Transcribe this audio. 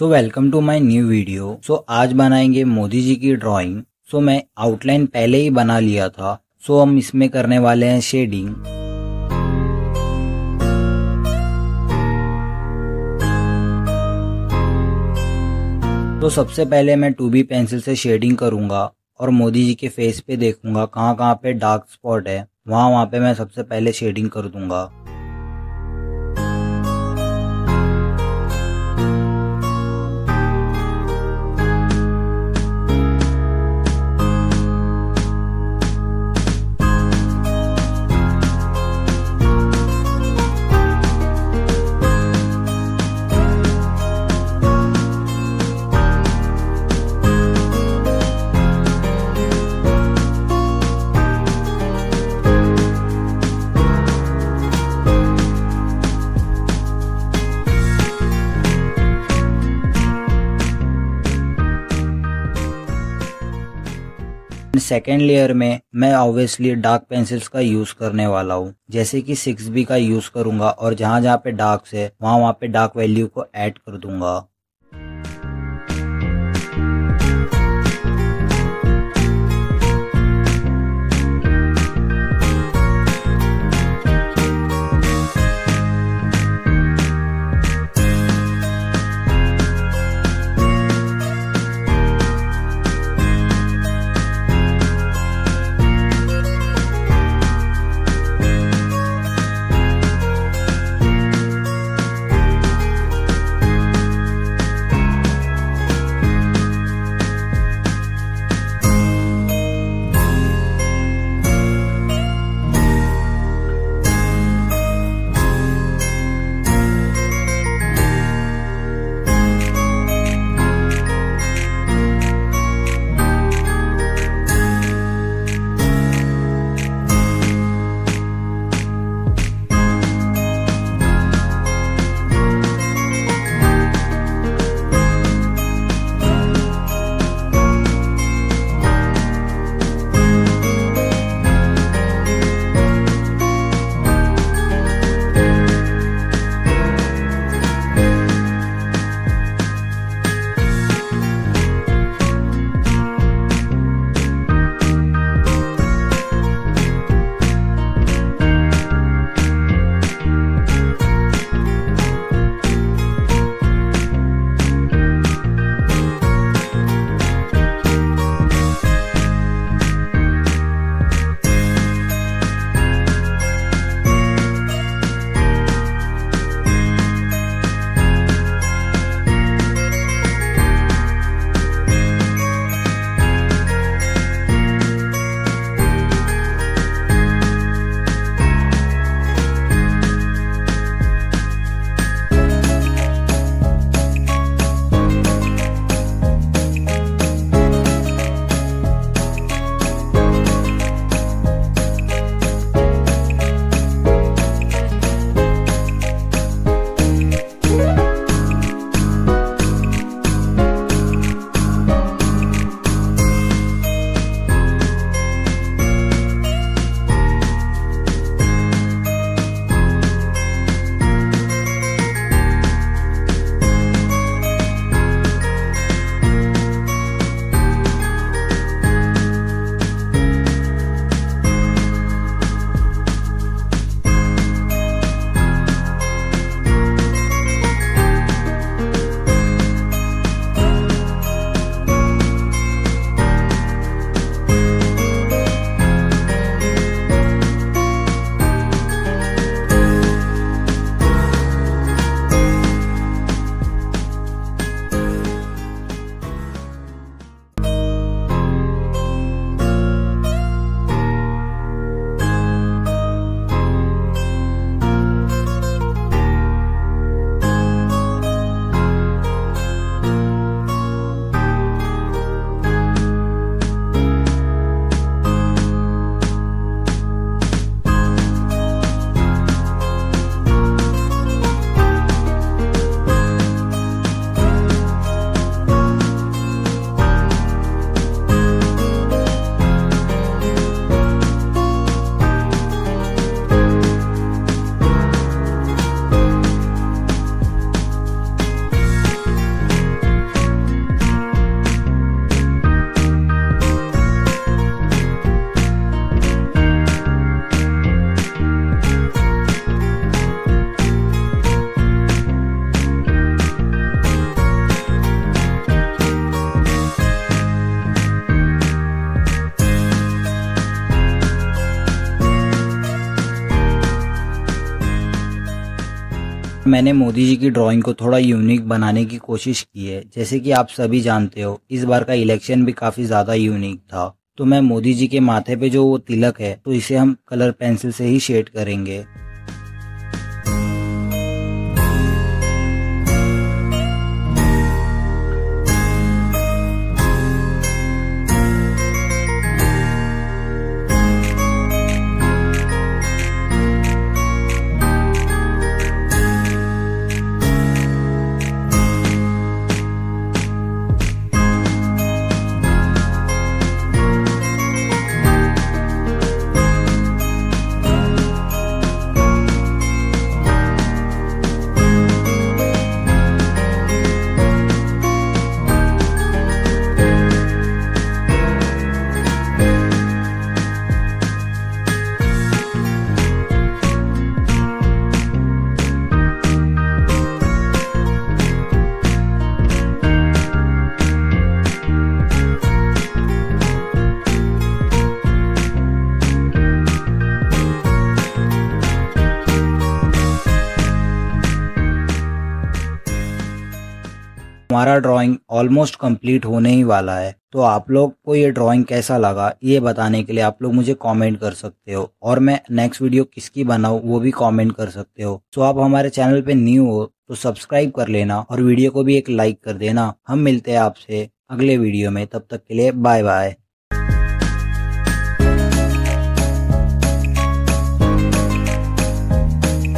So welcome to my new video. So आज बनाएंगे मोदी जी की ड्राइंग। सो मैं आउटलाइन पहले ही बना लिया था। सो हम इसमें करने वाले हैं शेडिंग। तो सबसे पहले मैं 2B पेंसिल से शेडिंग करूंगा और मोदी जी के फेस पे देखूंगा कहाँ कहाँ पे डार्क स्पॉट है, वहाँ पे मैं सबसे पहले शेडिंग कर दूंगा। सेकेंड लेयर में मैं ऑब्वियसली डार्क पेंसिल्स का यूज करने वाला हूँ, जैसे कि 6B का यूज करूंगा और जहां जहां पे डार्क्स है वहां पे डार्क वैल्यू को ऐड कर दूंगा। मैंने मोदी जी की ड्राइंग को थोड़ा यूनिक बनाने की कोशिश की है। जैसे कि आप सभी जानते हो, इस बार का इलेक्शन भी काफ़ी ज़्यादा यूनिक था, तो मैं मोदी जी के माथे पे जो वो तिलक है तो इसे हम कलर पेंसिल से ही शेड करेंगे। हमारा ड्राइंग ऑलमोस्ट कंप्लीट होने ही वाला है, तो आप लोग को ये ड्राइंग कैसा लगा ये बताने के लिए आप लोग मुझे कमेंट कर सकते हो, और मैं नेक्स्ट वीडियो किसकी बनाऊँ वो भी कमेंट कर सकते हो। तो आप हमारे चैनल पे न्यू हो तो सब्सक्राइब कर लेना और वीडियो को भी एक लाइक कर देना। हम मिलते हैं आपसे अगले वीडियो में, तब तक के लिए बाय बाय।